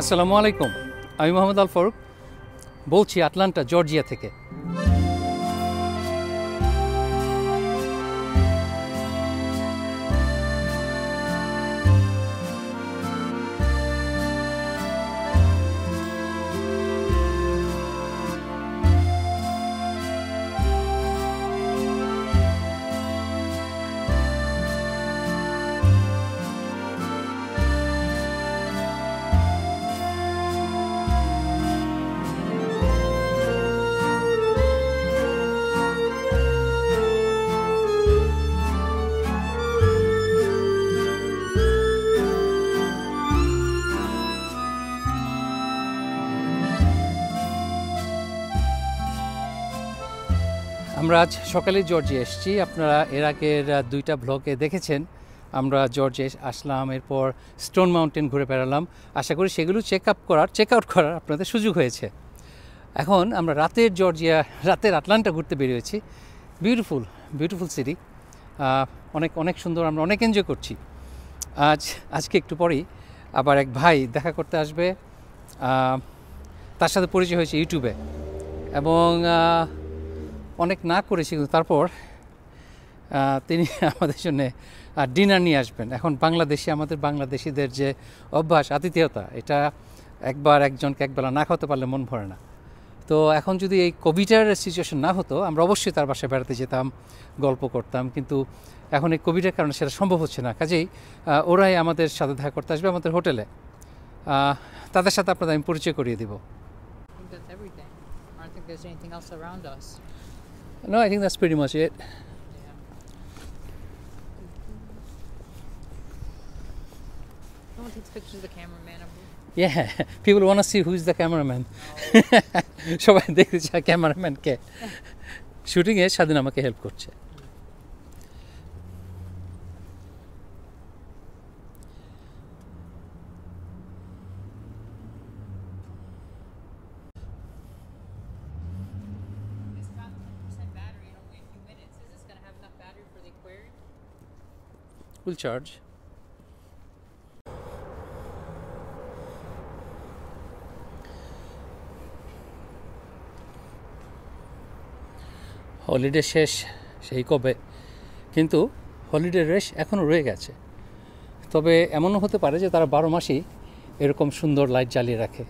আসসালামু আলাইকুম আমি মোহাম্মদ আল ফারুক বলছি আটলান্টা জর্জিয়া থেকে আমরা আজ সকালে জর্জিয়া এসেছি আপনারা এর আগের দুইটা ব্লগে দেখেছেন আমরা জর্জিয়া আসলাম এরপর স্টোন মাউন্টেন ঘুরে বেড়ালাম আশা করি সেগুলো চেক আউট করার আপনাদের সুযোগ হয়েছে এখন আমরা রাতের জর্জিয়া রাতের আটলান্টা ঘুরতে বেরিয়েছি বিউটিফুল সিটি অনেক সুন্দর আমরা অনেক এনজয় করছি আজকে একটু পরেই আবার এক ভাই দেখা করতে আসবে তার সাথে পরিচয় হয়েছে ইউটিউবে এবং অনেক না করেছি কিন্তু তারপর তিনি আমাদের জন্য ডিনার নিয়ে আসবেন এখন আমাদের বাংলাদেশিদের যে অভ্যাস আতিথেয়তা এটা একজনকে একবেলা না খাওয়াতে পারলে মন ভরে না তো এখন যদি এই কোভিডের সিচুয়েশন না হতো আমরা অবশ্যই তার বাসায় বেড়াতে যেতাম গল্প করতাম কিন্তু এখন এই কোভিডের কারণে সেটা সম্ভব হচ্ছে না কাজেই ওরাই আমাদের সাথে দেখা করতে আসবে আমাদের হোটেলে তাদের সাথে আপনাদের আমি পরিচয় করিয়ে দিব No, I think that's pretty much it. Yeah. No one takes pictures of the cameraman. Yeah, people want to see who's the cameraman. So I think the cameraman ke shooting e shadin amake help korche. We'll charge. Holiday শেষ সেই কবে কিন্তু holiday রেশ এখনও রয়ে গেছে তবে এমনও হতে পারে যে তারা 12 মাসই এরকম সুন্দর লাইট জ্বালিয়ে রাখে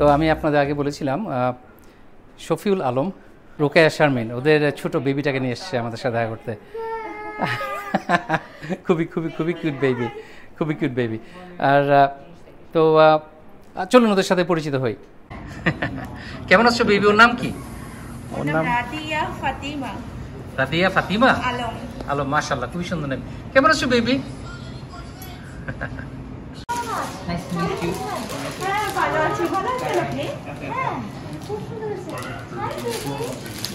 তো আমি আপনাদের আগে বলেছিলাম শফিউল আলম রোকেয়া শারমিন ওদের ছোট বেবিটাকে নিয়ে এসেছে আমাদের সাথে দেখা করতে। খুবই কিউট বেবি। আর তো চলুন ওদের সাথে পরিচিত হই। কেমন আছো বেবি? ওর নাম কি? ওর নাম রাদিয়া ফাতিমা। রাদিয়া ফাতিমা আলম। আলম, মাশাআল্লাহ, খুবই সুন্দর নাম। কেমন আছো baby? Nice to meet you. হ্যাঁ, ভালো আছি। ভালো আছেন আপনি? হ্যাঁ, খুব সুন্দর আছে। Hi baby.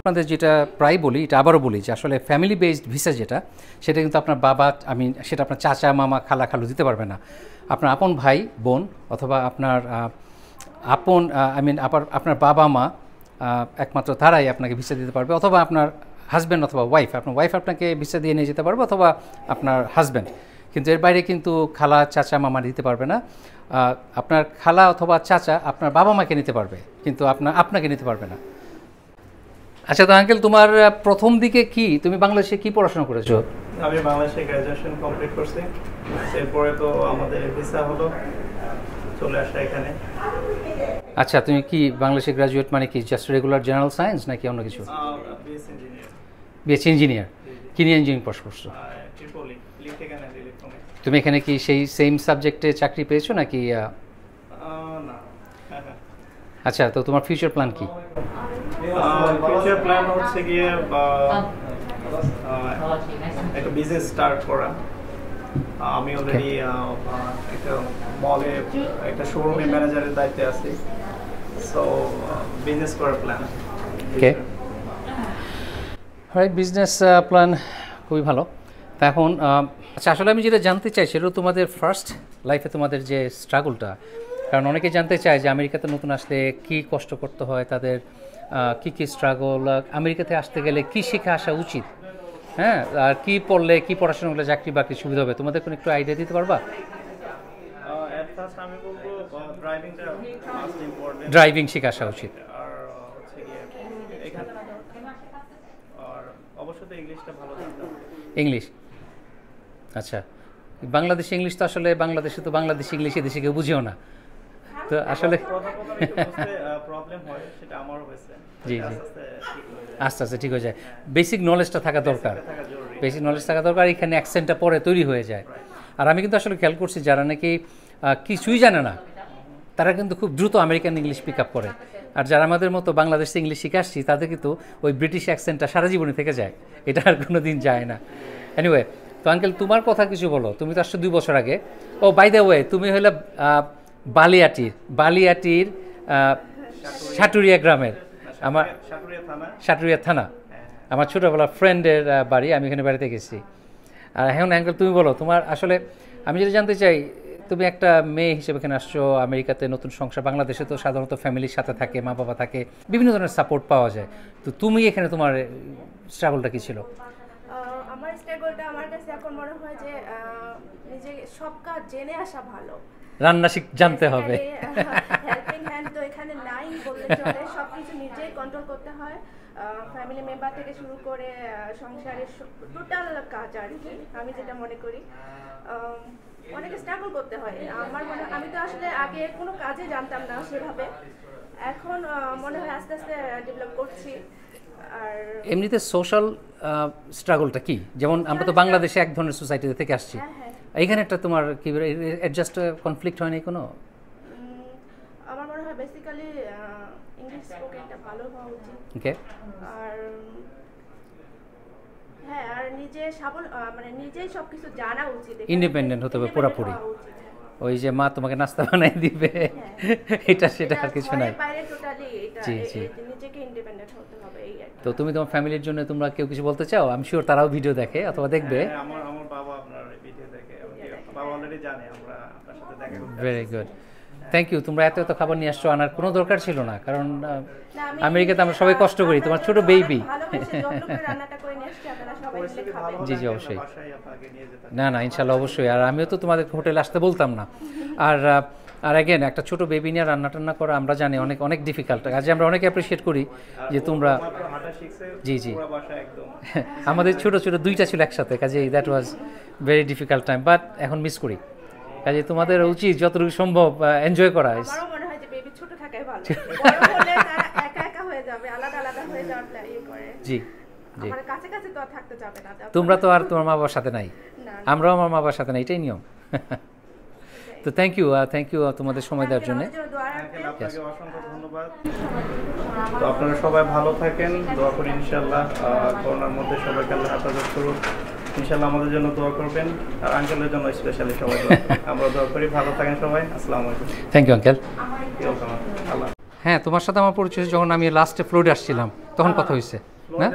আপনাদের যেটা প্রায় বলি, এটা আবারও বলি, যে আসলে ফ্যামিলি বেসড ভিসা যেটা, সেটা কিন্তু আপনার বাবা, আমি সেটা আপনার চাচা, মামা, খালা, খালু দিতে পারবে না। আপনার আপন ভাই বোন অথবা আপনার আপন আপনার বাবা মা একমাত্র তারাই আপনাকে ভিসা দিতে পারবে, অথবা আপনার হাজব্যান্ড অথবা ওয়াইফ, আপনার ওয়াইফ আপনাকে ভিসা দিয়ে নিয়ে যেতে পারবে, অথবা আপনার হাজব্যান্ড। কিন্তু এর বাইরে কিন্তু খালা, চাচা, মামা দিতে পারবে না। আপনার খালা অথবা চাচা আপনার বাবা মাকে নিতে পারবে, কিন্তু আপনাকে নিতে পারবে না। আচ্ছা, তো আঙ্কেল, তোমার প্রথম দিকে কি, তুমি বাংলাদেশে কি পড়াশোনা করেছো? আমি বাংলাদেশে গ্র্যাজুয়েশন কমপ্লিট করছি, এরপরে তো আমাদের ভিসা হলো, চলে আসা এখানে। আচ্ছা, তুমি কি বাংলাদেশে গ্র্যাজুয়েট মানে কি জাস্ট রেগুলার জেনারেল সায়েন্স নাকি অন্য কিছু? BSc engineer. কি নিয়ে ইঞ্জিনিয়ারিং পাস করছো? তুমি এখানে কি সেই সেম সাবজেক্টে চাকরি পেয়েছো নাকি? না। আচ্ছা, তো তোমার ফিউচার প্ল্যান কি? ফিউচার প্ল্যান হচ্ছে গিয়ে একটা বিজনেস স্টার্ট করা। আমি অলরেডি একটা মলে, একটা শোরুমে ম্যানেজারের দায়িত্বে আছি, সো বিজনেস করার plan. Okay, right, business plan খুবই ভালো। তা এখন আচ্ছা, আসলে আমি যেটা জানতে চাই সেটা তোমাদের ফার্স্ট লাইফে তোমাদের যে স্ট্রাগলটা, কারণ অনেকে জানতে চায় যে আমেরিকাতে নতুন আসলে কি কষ্ট করতে হয়, তাদের কী কী স্ট্রাগল, আমেরিকাতে আসতে গেলে কি শিখে আসা উচিত, হ্যাঁ, আর কি পড়লে, কি পড়াশোনা করলে চাকরি বাকরি সুবিধা হবে, তোমাদের কোনো একটু আইডিয়া দিতে পারবা? ড্রাইভিং শিখে আসা উচিত। ইংলিশ, আচ্ছা, বাংলাদেশি ইংলিশ তো আসলে বাংলাদেশে তো বাংলাদেশি ইংলিশ এদেশে কেউ বুঝেও না, তো আসলে জি জি, আস্তে আস্তে ঠিক হয়ে যায়। বেসিক নলেজটা থাকা দরকার, বেসিক নলেজ থাকা দরকার, এখানে অ্যাকসেন্টটা পরে তৈরি হয়ে যায়। আর আমি কিন্তু আসলে খেয়াল করছি যারা নাকি কিছুই জানে না তারা কিন্তু খুব দ্রুত আমেরিকান ইংলিশ পিক আপ করে, আর যারা আমাদের মতো বাংলাদেশে ইংলিশ শিখে আসছি তাদের কিন্তু ওই ব্রিটিশ অ্যাকসেন্টটা সারা জীবনে থেকে যায়, এটা আর কোনো দিন যায় না। এনিওয়ে, তো আঙ্কেল তোমার কথা কিছু বলো, তুমি তো আসছো 2 বছর আগে। ও বাই দ্য ওয়ে, তুমি হলে বালিয়াটির শাটুরিয়া গ্রামের, আমার শাটুরিয়া থানা, আমার ছোটোবেলার ফ্রেন্ডের বাড়ি, আমি এখানে বাড়িতে গেছি। আর এখন আঙ্কেল তুমি বলো, তোমার আসলে আমি যেটা জানতে চাই, তুমি একটা মেয়ে হিসেবে এখানে আসছো আমেরিকাতে, নতুন সংসার, বাংলাদেশে তো সাধারণত ফ্যামিলির সাথে থাকে, মা বাবা থাকে, বিভিন্ন ধরনের সাপোর্ট পাওয়া যায়, তো তুমি এখানে তোমার স্ট্রাগলটা কী ছিল? আমার স্ট্রাগলটা আমার কাছে এখন মনে হয় যে নিজে সব কাজ জেনে আসা ভালো, রান্না শিখ জানতে হবে, হেল্পিং হ্যান্ড তো এখানে নাই বলতে চলে, সব কিছু নিজেই কন্ট্রোল করতে হয়, ফ্যামিলি মেম্বার থেকে শুরু করে সংসারের টোটাল কাজ আর কি, আমি যেটা মনে করি অনেক স্ট্রাগল করতে হয়। আমার মনে হয় আমি তো আসলে আগে কোনো কাজে জানতাম না সেভাবে, এখন মনে হয় আস্তে আস্তে ডেভেলপ করছি। আর এমনিতে সোশ্যাল স্ট্রাগলটা কি, যেমন আমরা তো বাংলাদেশে এক ধরনের সোসাইটিতে থেকে আসছি, এইখানে একটা তোমার কি অ্যাডজাস্ট কনফ্লিক্ট হয় না কোনো? আমার মনে হয় বেসিক্যালি ইংলিশ স্পোকেনটা ভালো হওয়া উচিত। ওকে, আর হ্যাঁ, আর নিজে মানে নিজেই সবকিছু জানা উচিত, ইন্ডিপেন্ডেন্ট হতে হবে পুরোপুরি, ওই যে মা তোমাকে নাস্তা বানাই দিবে এটা সেটা আর কিছু নাই, জি জি, নিজেকে ইন্ডিপেন্ডেন্ট হতে হবে এই আর। তো তুমি তোমার ফ্যামিলির জন্য তোমরা কেউ কিছু বলতে চাও? আমি শিওর তারাও ভিডিও দেখে অথবা দেখবে। আমার বাবা আপনার ভিডিও দেখে, বাবা অলরেডি জানে আমরা আপনার সাথে দেখা করতে। Very good, Thank you. তোমরা এত খাবার নিয়ে আসছো আনার কোনো দরকার ছিল না কারণ আমেরিকাতে আমরা সবাই কষ্ট করি তোমার ছোট বেবি জি জি অবশ্যই না না ইনশাআল্লাহ অবশ্যই আর আমিও তো তোমাদের হোটেলে আসতে বলতাম না আর আর अगेन একটা ছোট বেবি নিয়ে রান্না টান্না করা আমরা জানি অনেক অনেক ডিফিকাল্ট কাজে আমরা অনেক অ্যাপ্রিশিয়েট করি যে তোমরা জি জি পুরো বাসা একদম আমাদের ছোট ছোট দুইটা ছিল একসাথে কাজে that was very difficult time but এখন মিস করি কাজে তোমাদের উচিত যতটুকু সম্ভব এনজয় করা আমার মনে হয় যে বেবি ছোট থাকাই ভালো বড় হলে তারা একা একা হয়ে যাবে আলাদা আলাদা হয়ে যাওয়াটা ই করে জি আমার কাছে কাছে তো থাকতে যাবে না তোমরা তো আর তোমার মা-বাবার সাথে নাই আমরাও আমার মা-বাবার সাথে নাই এটাই নিয়ম So thank you তোমাদের সময় দেওয়ার জন্য আপনাকে অসংখ্য ধন্যবাদ তো আপনারা সবাই ভালো থাকেন দোয়া করি ইনশাআল্লাহ করোনার মধ্যে সবাইকে আল্লাহ হেফাজত করুন ইনশাআল্লাহ আমাদের জন্য দোয়া করবেন আর আঙ্কেলের জন্য স্পেশালি সবাই দোয়া করবেন আমরা দোয়া করি ভালো থাকেন সবাই আসসালামু আলাইকুম থ্যাংক ইউ আঙ্কেল আল্লাহ হ্যাঁ তোমার সাথে আমার পরিচয় যখন আমি লাস্টে ফ্লোরিডা আসছিলাম তখন কথা হইছে না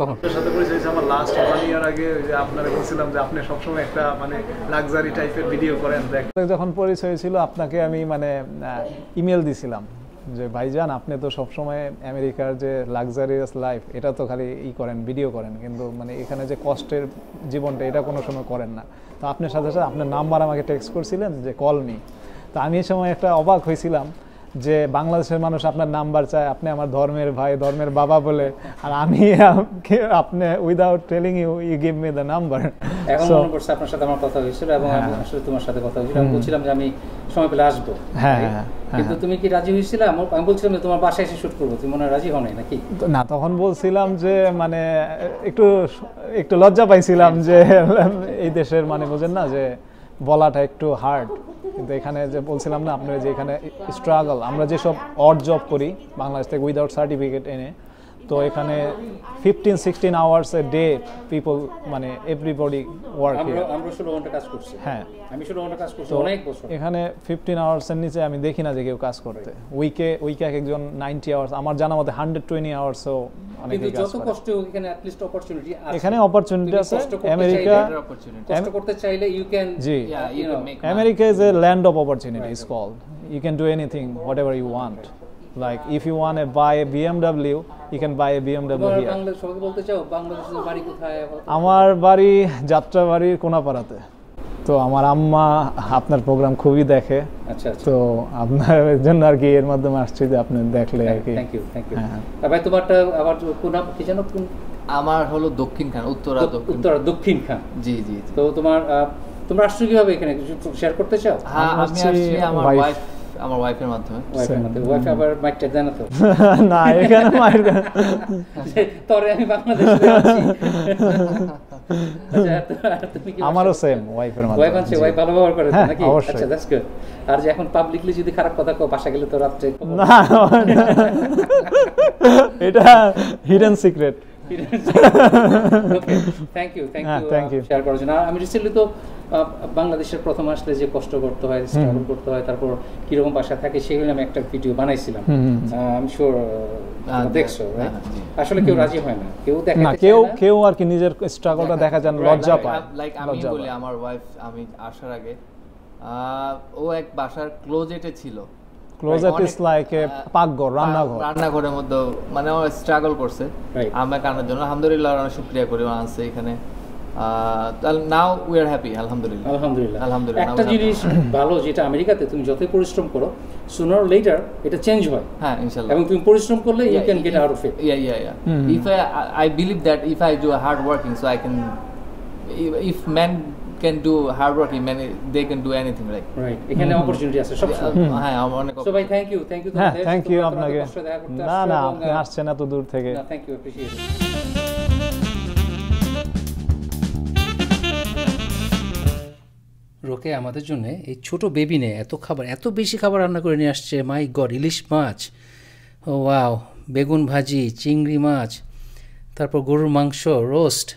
কখন আপনার সাথে পরিচয় হইছে আমার লাস্ট 1 ইয়ার আগে যে আপনারে বলছিলাম যে আপনি সব সময় একটা মানে লাক্সারি টাইপের ভিডিও করেন যখন পরিচয় ছিল আপনাকে আমি মানে ইমেল দিছিলাম যে ভাইজান আপনি তো সব সময় আমেরিকার যে লাক্সারিয়াস লাইফ এটা তো খালি ই করেন ভিডিও করেন কিন্তু মানে এখানে যে কষ্টের জীবনটা এটা কোনো সময় করেন না তো আপনার সাথে সাথে আপনার নাম্বার আমাকে টেক্সট করেছিলেন যে কল মি তো আমি এই সময় একটা অবাক হইছিলাম যে বাংলাদেশের মানুষ আপনার নাম্বার চায় আপনি আমার ধর্মের ভাই ধর্মের বাবা বলে আর আমি আপনি without telling you you give me the number এখন মনে করছে আপনার সাথে আমার কথা হয়েছিল এবং আমি আসলে তোমার সাথে কথা হয়েছিল আমি বলছিলাম যে আমি সময় পেলে আসবো হ্যাঁ কিন্তু তুমি কি রাজি হয়েছিল আমি বলছিলাম যে তোমার বাসায় এসে শুট করব তুমি মনে রাজি হও নাই নাকি না তখন বলছিলাম যে মানে একটু একটু লজ্জা পাইছিলাম যে এই দেশের মানে বুঝেন না যে বলাটা একটু হার্ড কিন্তু এখানে যে বলছিলাম না আপনারা যে এখানে স্ট্রাগল আমরা যে সব অড জব করি বাংলাদেশ থেকে উইদাউট সার্টিফিকেট এনে তো এখানে 15-16 আওয়ার্স এ ডে পিপল মানে এভরিবডি ওয়ার্ক আমরা 16 ঘন্টা কাজ করছি হ্যাঁ আমি 16 ঘন্টা কাজ করছি অনেক বছর এখানে 15 আওয়ার্স এর নিচে আমি দেখি না যে কেউ কাজ করতে উইকে একজন 90 আওয়ার্স আমার জানা মতে 120 আওয়ার্স ও অনেক যত কষ্ট এখানে অ্যাট লিস্ট অপরচুনিটি আছে এখানে অপরচুনিটি আছে আমেরিকা কষ্ট করতে চাইলে you can you know make America is a land of opportunity is called you can do anything whatever you want Like if you want to buy a BMW, you can buy a BMW here. Bangladesh shobai bolte chao Bangladesher bari kothay? Amar bari Jatra bari Konaparate. তো আমার আম্মা আপনার programme খুবই দেখে আচ্ছা তো আপনার জন্য আর কি এর মাধ্যমে আসছে যে আপনি দেখলে আর কি থ্যাঙ্ক ইউ ভাই তোমারটা আবার কোন কি জানো আমার হলো দক্ষিণ খান উত্তরা দক্ষিণ খান জি জি তো তোমার তোমরা আসছো কিভাবে এখানে কিছু শেয়ার করতে চাও হ্যাঁ আমি আসছি আমার ওয়াইফ আমার ওয়াইফের মাধ্যমে ওয়াইফ আবার মাইটটা জানা তো না এখানে মাইট তোরে আমি বাংলাদেশে আছি আচ্ছা তুমি কি আমারও सेम ওয়াইফের মাধ্যমে ওয়াইফ ভালো ব্যবহার করে তো নাকি আচ্ছা দ্যাটস গুড আর যে এখন পাবলিকলি যদি খারাপ কথা কও ভাষা গেলে তো রাতে না এটা hidden secret okay thank you share করার জন্য আমি রিসেন্টলি তো বাংলাদেশের প্রথম আসলে যে কষ্ট করতে হয় স্ট্রাগল করতে হয় তারপর কিরকম ভাষা থাকে সেগুলো আমি একটা ভিডিও বানাইছিলাম আমি শিওর দেখছো রাইট আসলে কেউ রাজি হয় না কেউ দেখে না কেউ আর কি নিজের স্ট্রাগলটা দেখা যায় লজ্জা পায় লাইক আমি বলি আমার ওয়াইফ আমি আসার আগে ও এক ভাষার ক্লোজেটে ছিল ক্লোজেট ইজ লাইক এ পাকঘর রান্নাঘরের মধ্যে মানে ও স্ট্রাগল করছে আমার কারণের জন্য আলহামদুলিল্লাহ অনেক শুকরিয়া করি আছে এখানে নাও উই আর হ্যাপি আলহামদুলিল্লাহ একটা জিনিস ভালো যেটা আমেরিকাতে তুমি যতই পরিশ্রম করো সুনার লেটার এটা চেঞ্জ হয় হ্যাঁ ইনশাআল্লাহ এবং তুমি পরিশ্রম করলে you can get out of it yeah if I believe that if I do hard working so I can if man can do hard work and they can do anything like right এখানে opportunity আছে সব হ্যাঁ অনেক so ভাই thank you তোমাদের thank you আপনাকে না না আপনি আসছেন এত দূর থেকে না থ্যাঙ্ক ইউ অ্যাপ্রিশিয়েট ইট রোকে আমাদের জন্য এই ছোট বেবি নিয়ে এত বেশি খাবার রান্না করে নিয়ে আসছে মাই গড ইলিশ মাছ ওয়াও বেগুন ভাজি চিংড়ি মাছ তারপর গরুর মাংস রোস্ট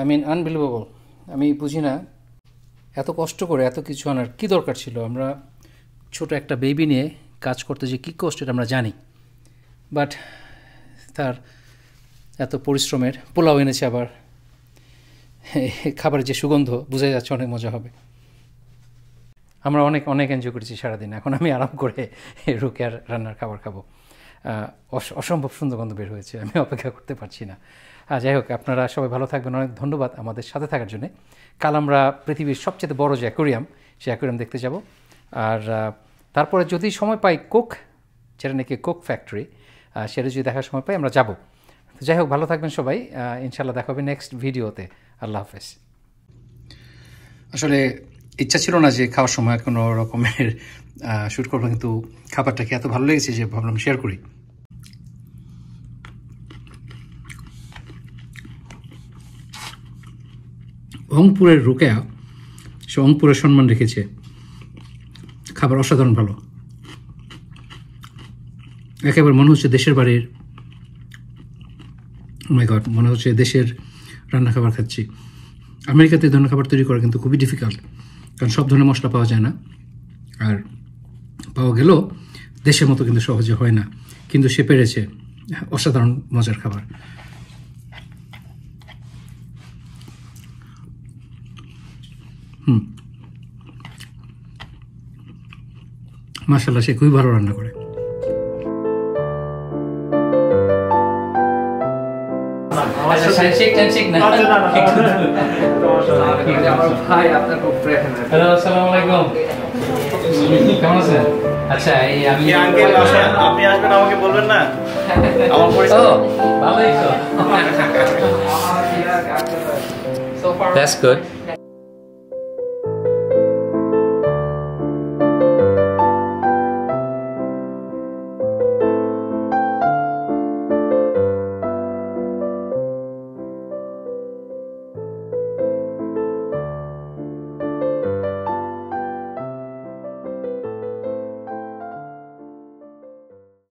আই মিন আনবিলিভেবল আমি বুঝি না এত কষ্ট করে এত কিছু আনার কী দরকার ছিল আমরা ছোট একটা বেবি নিয়ে কাজ করতে যে কী কষ্ট এটা আমরা জানি বাট তার এত পরিশ্রমের পোলাও এনেছে আবার খাবারের যে সুগন্ধ বোঝাই যাচ্ছে অনেক মজা হবে আমরা অনেক এনজয় করেছি সারা দিন। এখন আমি আরাম করে রুকিয়ার রান্নার খাবার খাবো। অসম্ভব সুন্দর গন্ধ বের হয়েছে, আমি অপেক্ষা করতে পারছি না। যাই হোক, আপনারা সবাই ভালো থাকবেন, অনেক ধন্যবাদ আমাদের সাথে থাকার জন্যে। কাল আমরা পৃথিবীর সবচেয়ে বড় যে অ্যাকোয়ারিয়াম, সেই অ্যাকোয়ারিয়াম দেখতে যাব। আর তারপরে যদি সময় পাই কোক, যেটা নাকি কোক ফ্যাক্টরি, সেটা যদি দেখার সময় পাই আমরা যাব। যাই হোক, ভালো থাকবেন সবাই, ইনশাল্লাহ দেখা হবে নেক্সট ভিডিওতে। আল্লাহ হাফেজ। আসলে ইচ্ছা ছিল না যে খাওয়ার সময় কোনো রকমের শ্যুট করবো, কিন্তু খাবারটাকে এত ভালো লেগেছে যে ভাবলাম শেয়ার করি। রংপুরের রোকেয়া, সে রংপুরের সম্মান রেখেছে, খাবার অসাধারণ ভালো, একেবারে মনে হচ্ছে দেশের বাড়ির, মনে হচ্ছে দেশের রান্না খাবার খাচ্ছি। আমেরিকাতে ধরনের খাবার তৈরি করা কিন্তু খুবই ডিফিকাল্ট, কারণ সব ধরনের মশলা পাওয়া যায় না, আর পাওয়া গেলেও দেশের মতো কিন্তু সহজে হয় না, কিন্তু সে পেরেছে। অসাধারণ মজার খাবার। মাশাআল্লাহ, সে খুবই ভালো রান্না করে। আচ্ছা, আপনি আসবেন আমাকে বলবেন না? আমার পরিচয়। That's good.